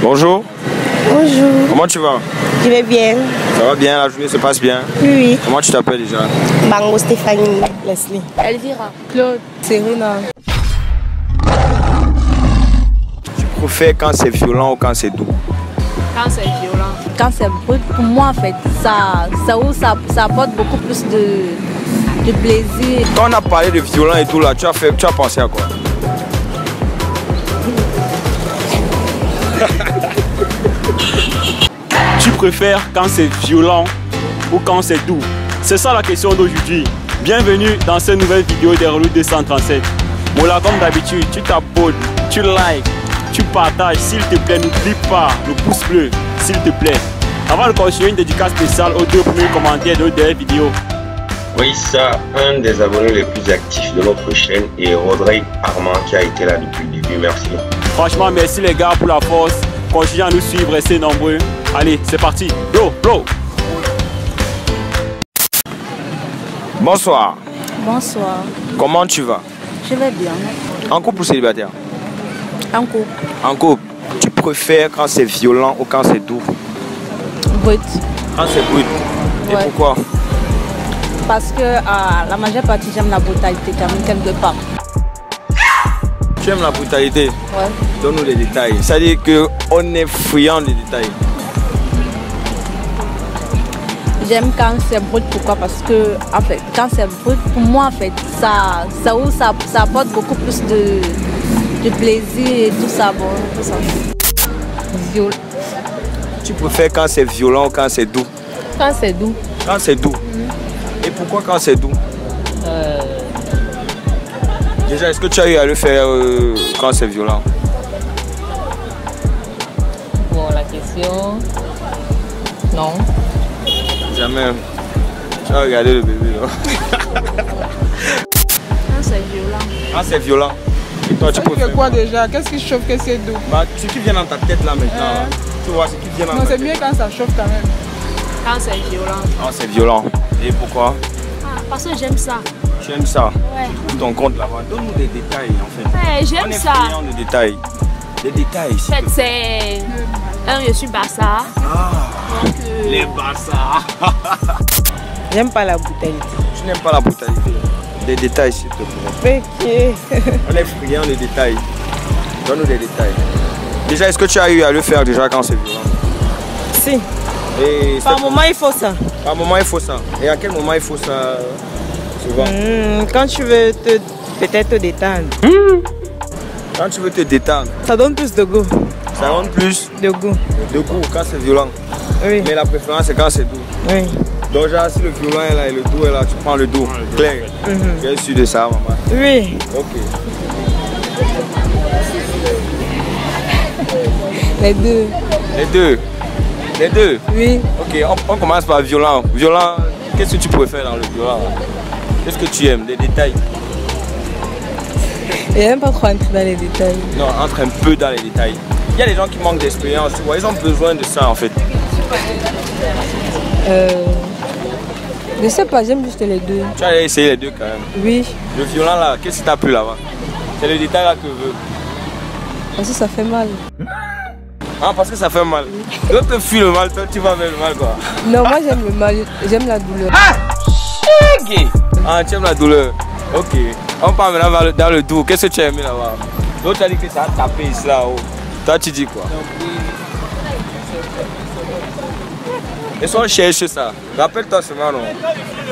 Bonjour. Bonjour. Comment tu vas? Je vais bien. Ça va bien, la journée se passe bien? Oui. Comment tu t'appelles déjà? Bango Stéphanie. Leslie. Elvira. Claude. Serena. Tu préfères quand c'est violent ou quand c'est doux? Quand c'est violent. Quand c'est brut, pour moi en fait, ça apporte beaucoup plus de plaisir. Quand on a parlé de violent et tout là, tu as pensé à quoi? Tu préfères quand c'est violent ou quand c'est doux? C'est ça la question d'aujourd'hui. Bienvenue dans cette nouvelle vidéo des Relous 237. Voilà, comme d'habitude, tu t'abonnes, tu likes, tu partages. S'il te plaît, n'oublie pas le pouce bleu, s'il te plaît. Avant de continuer, une dédicace spéciale aux deux premiers commentaires de la vidéo. Oui, ça, un des abonnés les plus actifs de notre chaîne est Roderick Armand qui a été là depuis le début. Merci. Franchement, merci les gars pour la force. Continuez à nous suivre, restez nombreux. Allez, c'est parti. Go, go. Bonsoir. Bonsoir. Comment tu vas? Je vais bien. En couple ou célibataire? En couple. En couple. Tu préfères quand c'est violent ou quand c'est doux? Brut. Quand c'est brut. Et ouais. Pourquoi? Parce que la majeure partie, j'aime la brutalité quand même quelque part. Tu aimes la brutalité? Ouais. Donne-nous les détails. Ça veut dire qu'on est friand des détails. J'aime quand c'est brut, pourquoi? Parce que en fait, quand c'est brut, pour moi en fait, ça apporte beaucoup plus de plaisir et tout ça, bon, tout ça. Viol. Tu préfères quand c'est violent ou quand c'est doux? Quand c'est doux. Quand c'est doux. Et pourquoi quand c'est doux? Déjà, est-ce que tu as eu à le faire quand c'est violent? Bon, la question... Non. Jamais. Tu as regardé le bébé, non? Quand c'est violent. Quand c'est violent. Et toi, tu préfères quoi déjà? Qu'est-ce qui chauffe, qu'est-ce qui est doux? Bah, ce qui vient dans ta tête là maintenant, hein? Tu vois, ce qui vient dans ta tête. Non, c'est mieux quand ça chauffe quand même. Quand c'est violent. Quand c'est violent. Et pourquoi? Parce que j'aime ça. J'aime ça. Ouais. Tu trouves ton compte là-bas. Donne-nous des détails en fait. Ouais, j'aime ça. On est friands de détails. Des détails. En fait, c'est... Je suis Bassa. Ah, donc, les Bassa. J'aime pas la brutalité. Tu n'aimes pas la brutalité. Des détails, s'il te plaît. Ok. On est friands de détails. Donne-nous des détails. Déjà, est-ce que tu as eu à le faire déjà quand c'est violent? Si. Et par moment, il faut ça. Par moment, il faut ça. Et à quel moment il faut ça? Souvent. Quand tu veux peut-être te détendre. Quand tu veux te détendre. Ça donne plus de goût. Ça donne plus de goût. De goût quand c'est violent. Oui. Mais la préférence c'est quand c'est doux. Oui. Donc genre, si le violent est là et le doux est là, tu prends le doux. Claire. Tu es sûr de ça, maman? Oui. Ok. Les deux. Les deux. Les deux? Oui. Ok, on commence par violent. Violent, qu'est-ce que tu préfères dans le violent? Qu'est-ce que tu aimes? Les détails? Je n'aime pas trop entrer dans les détails. Non, entre un peu dans les détails. Il y a des gens qui manquent d'expérience, tu vois, ils ont besoin de ça en fait. Je sais pas, j'aime juste les deux. Tu as essayé les deux quand même? Oui. Le violent là, qu'est-ce que t'as plu là-bas? C'est le détail là que je veux. Parce que ça fait mal. Ah, parce que ça fait mal. L'autre te fuit le mal, toi tu vas vers le mal quoi. Non, moi j'aime le mal, j'aime la douleur. Ah, tu aimes la douleur. Ok. On part maintenant dans le doux. Qu'est-ce que tu as aimé là-bas? L'autre a dit que ça a tapé ici là-haut. Toi tu dis quoi? Et si on cherche ça? Rappelle-toi seulement non?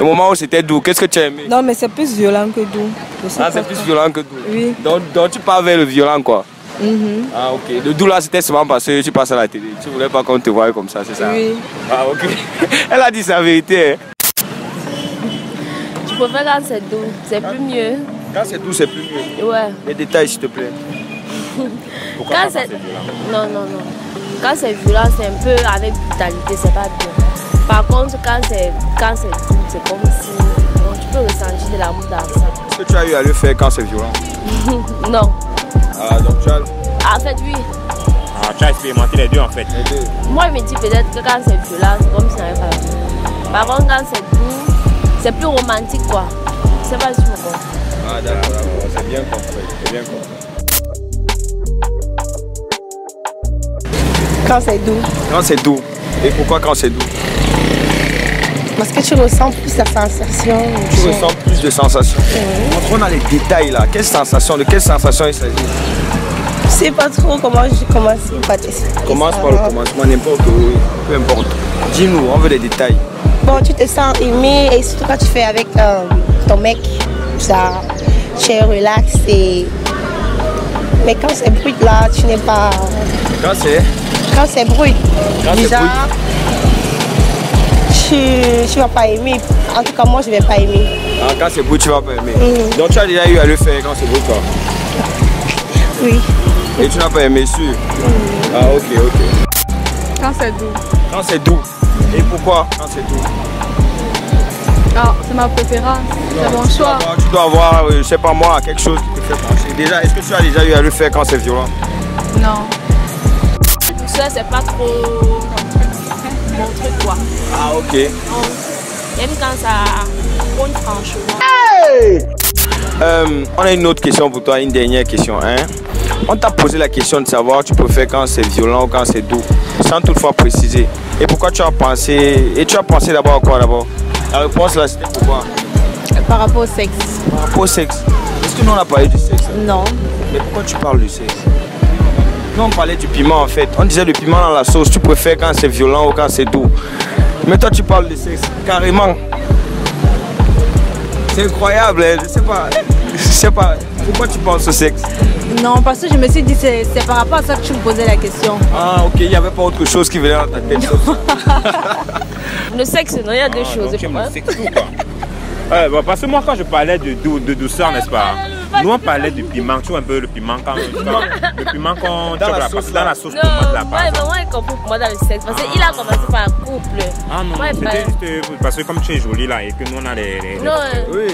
Le moment où c'était doux, qu'est-ce que tu as aimé? Non mais c'est plus violent que doux. Ah, c'est plus violent que doux? Oui. Donc tu pars vers le violent quoi? Ah ok, le doux là c'était seulement parce que tu passes à la télé, tu voulais pas qu'on te voie comme ça, c'est ça? Oui. Ah ok, elle a dit sa vérité. Je préfère quand c'est doux, c'est plus mieux. Quand c'est doux c'est plus mieux? Ouais. Les détails s'il te plaît. Pourquoi quand c'est violent? Non, non, non. Quand c'est violent c'est un peu avec brutalité, c'est pas bien. Par contre quand c'est doux c'est comme si donc, tu peux ressentir de l'amour dans ça. Est-ce que tu as eu à le faire quand c'est violent? Non. Ah, donc tu as... En fait, oui. Ah, tu as expérimenté les deux en fait. Les deux. Moi, je me dis peut-être que quand c'est violent, c'est comme si ça n'avait pas la... Par contre, quand c'est doux, c'est plus romantique quoi. C'est pas du tout bon. Ah, d'accord, d'accord. C'est bien compris. C'est bien compris. Quand c'est doux. Quand c'est doux. Et pourquoi quand c'est doux? Parce que tu ressens plus la sensation. Tu ressens plus de sensations. Entrons dans les détails là. Quelle sensation? De quelle sensation il s'agit? Je sais pas trop comment j'ai commencé. Commence par le commencement, n'importe où, peu importe. Dis-nous, on veut les détails. Bon, tu te sens aimé et surtout quand tu fais avec ton mec, ça, tu es relax et... Mais quand c'est brut là, tu n'es pas... Quand c'est? Quand c'est brut. Quand c'est brut. Tu vas pas aimer. En tout cas, moi, je vais pas aimer. Ah, quand c'est brut, tu vas pas aimer. Donc tu as déjà eu à le faire quand c'est brut, quoi? Oui. Et tu n'as pas aimé, sûr? Ah, ok, ok. Quand c'est doux. Quand c'est doux. Et pourquoi quand c'est doux? Ah, c'est ma préférence, c'est mon choix. Tu dois avoir, je sais pas moi, quelque chose qui te fait pencher. Déjà, est-ce que tu as déjà eu à le faire quand c'est violent? Non. Tout ça, c'est pas trop mon truc, quoi. Ah, ok. Même quand ça compte franchement. Hey! On a une autre question pour toi, une dernière question. On t'a posé la question de savoir tu préfères quand c'est violent ou quand c'est doux, sans toutefois préciser. Et pourquoi tu as pensé, et tu as pensé d'abord à quoi d'abord? La réponse là c'était pourquoi? Par rapport au sexe. Par rapport au sexe? Est-ce que nous on a parlé du sexe? Non. Mais pourquoi tu parles du sexe? Nous on parlait du piment en fait, on disait le piment dans la sauce, tu préfères quand c'est violent ou quand c'est doux. Mais toi tu parles du sexe, carrément. C'est incroyable, hein? je sais pas, pourquoi tu penses au sexe? Non, parce que je me suis dit, c'est par rapport à ça que tu me posais la question. Ah, ok, il n'y avait pas autre chose qui venait dans ta tête. Le sexe, non, il y a deux choses. Tu aimes le sexe ou quoi? Parce que moi, quand je parlais de douceur, n'est-ce pas? Nous, on parlait du piment. Tu vois un peu le piment quand le piment qu'on chope dans la sauce tomate là. Moi, il comprend pour moi dans le sexe. Parce qu'il a commencé par couple. Ah non, c'était juste parce que comme tu es jolie là et que nous, on a les... Non,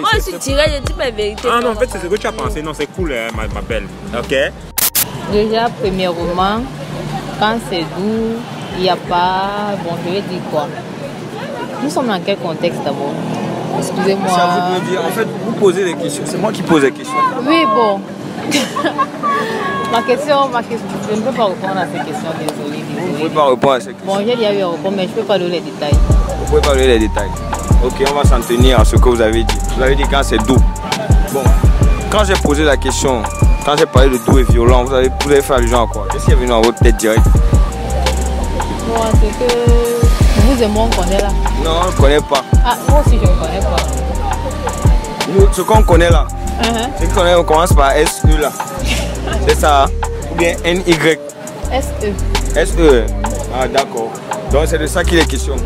moi, je suis tirée, je dis ma vérité. Ah non, en fait, c'est ce que tu as pensé. Non, c'est cool, ma belle. Ok? Déjà, premièrement, quand c'est doux, il n'y a pas... Bon, je vais dire quoi? Nous sommes dans quel contexte d'abord? Excusez-moi. C'est à vous de me dire. En fait, vous posez des questions. C'est moi qui pose les questions. Oui, bon. ma question, je ne peux pas répondre à ces questions. Désolé. Vous ne pouvez pas répondre à ces questions. Bon, j'ai déjà eu à répondre, mais je ne peux pas donner les détails. Vous ne pouvez pas donner les détails. Ok, on va s'en tenir à ce que vous avez dit. Vous avez dit quand c'est doux. Bon, quand j'ai posé la question, quand j'ai parlé de doux et violent, vous avez fait allusion à quoi? Qu'est-ce qui est venu dans votre tête direct? Bon, c'est que vous et moi, on connaît là. Non, on ne connaît pas. Ah, moi aussi je ne connais pas. Nous, ce qu'on connaît là, ce qu'on connaît, on commence par SE là. C'est ça, ou bien NY. SE. SE. Ah d'accord. Donc c'est de ça qu'il est question.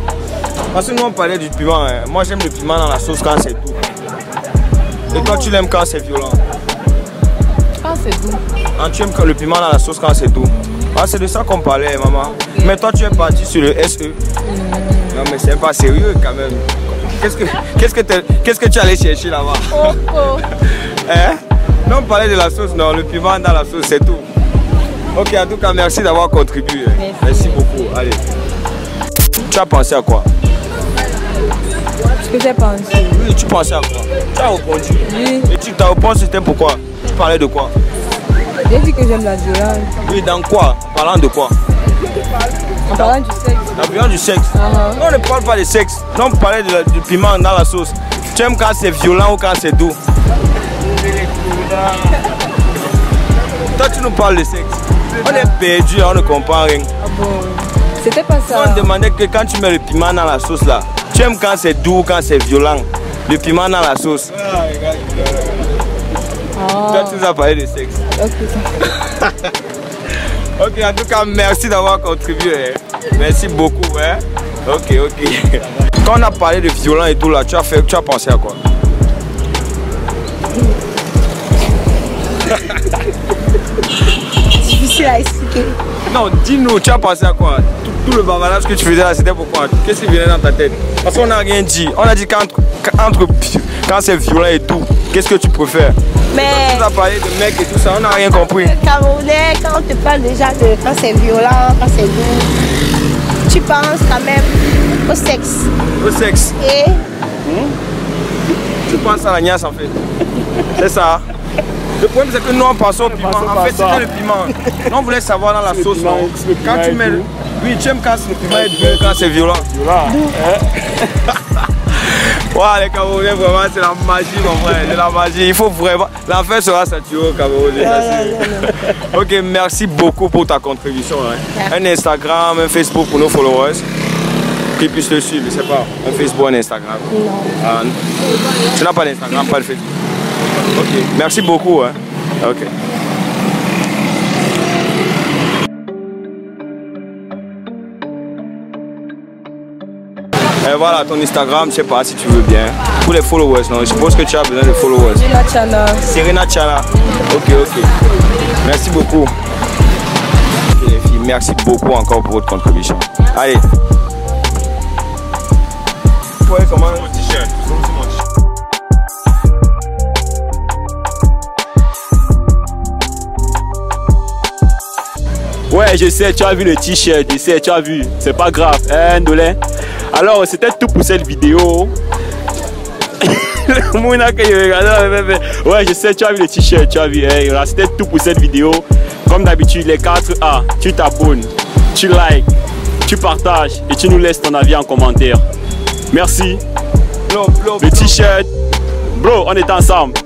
Parce que nous on parlait du piment. Moi j'aime le piment dans la sauce quand c'est doux. Et toi tu l'aimes quand c'est violent? Quand c'est doux. Ah, tu aimes le piment dans la sauce quand c'est doux. Ah, c'est de ça qu'on parlait, maman. Okay. Mais toi tu es parti sur le SE. Non mais c'est pas sérieux quand même. Qu'est-ce que tu allais chercher là-bas? Hein? Non, on parlait de la sauce, non, le piment dans la sauce, c'est tout. Ok, en tout cas, merci d'avoir contribué. Merci beaucoup. Allez. Tu as pensé à quoi? Ce que j'ai pensé. Oui, tu pensais à quoi? Tu as répondu. Oui. Et tu t'as répondu, c'était pourquoi? Tu parlais de quoi? J'ai dit que j'aime la violence. Oui, dans quoi? En parlant de quoi? En parlant du sexe. La violence du sexe. Non, on ne parle pas de sexe. Non, on parlait du piment dans la sauce. Tu aimes quand c'est violent ou quand c'est doux? Toi, tu nous parles de sexe. On est perdu, on ne comprend rien. Ah bon? C'était pas ça. On demandait que quand tu mets le piment dans la sauce là, tu aimes quand c'est doux ou quand c'est violent? Le piment dans la sauce. Toi, tu nous as parlé de sexe. Ok. Ok, en tout cas, merci d'avoir contribué. Merci beaucoup. Hein? Ok. Quand on a parlé de violent et tout là, tu as pensé à quoi? Difficile à expliquer. Non, dis-nous, tu as pensé à quoi? Tout le bavardage que tu faisais là, c'était pourquoi? Qu'est-ce qui venait dans ta tête? Parce qu'on n'a rien dit. On a dit quand c'est violent et tout, qu'est-ce que tu préfères? Mais... Quand on a parlé de mecs et tout ça, on n'a rien compris. Camerounais, quand on te parle déjà de quand c'est violent, quand c'est doux, tu penses quand même au sexe. Au sexe. Et tu penses à la niasse en fait. C'est ça. Le problème c'est que nous on passe au piment. En fait c'était le piment. Nous on voulait savoir dans la sauce. Quand tu mets le... Oui, tu aimes quand le piment est doux, quand c'est violent. Wow, les Camerounais, vraiment, c'est la magie, mon frère, c'est la magie. Il faut vraiment... L'affaire sera saturée au Cameroun. Ok, merci beaucoup pour ta contribution. Hein. Un Instagram, un Facebook pour nos followers. Qui puissent le suivre, je sais pas. Un Facebook, un Instagram. Non. Ah, non. Tu n'as pas d'Instagram, pas de Facebook. Ok, merci beaucoup. Hein. Ok. Et voilà ton Instagram, je sais pas si tu veux bien. Pour les followers, non, je pense que tu as besoin de followers. Serena Tchana. Ok. Merci beaucoup. Okay, les filles, merci beaucoup encore pour votre contribution. Allez. Ouais, comment? Ouais, je sais, tu as vu le t-shirt, je sais, tu as vu. C'est pas grave, hein, Ndolé. Alors, c'était tout pour cette vidéo. Le mouna que je regardais. Ouais, je sais, tu as vu le t-shirt, tu as vu. Hein. C'était tout pour cette vidéo. Comme d'habitude, les 4A, tu t'abonnes, tu likes, tu partages et tu nous laisses ton avis en commentaire. Merci. Le t-shirt. Bro, on est ensemble.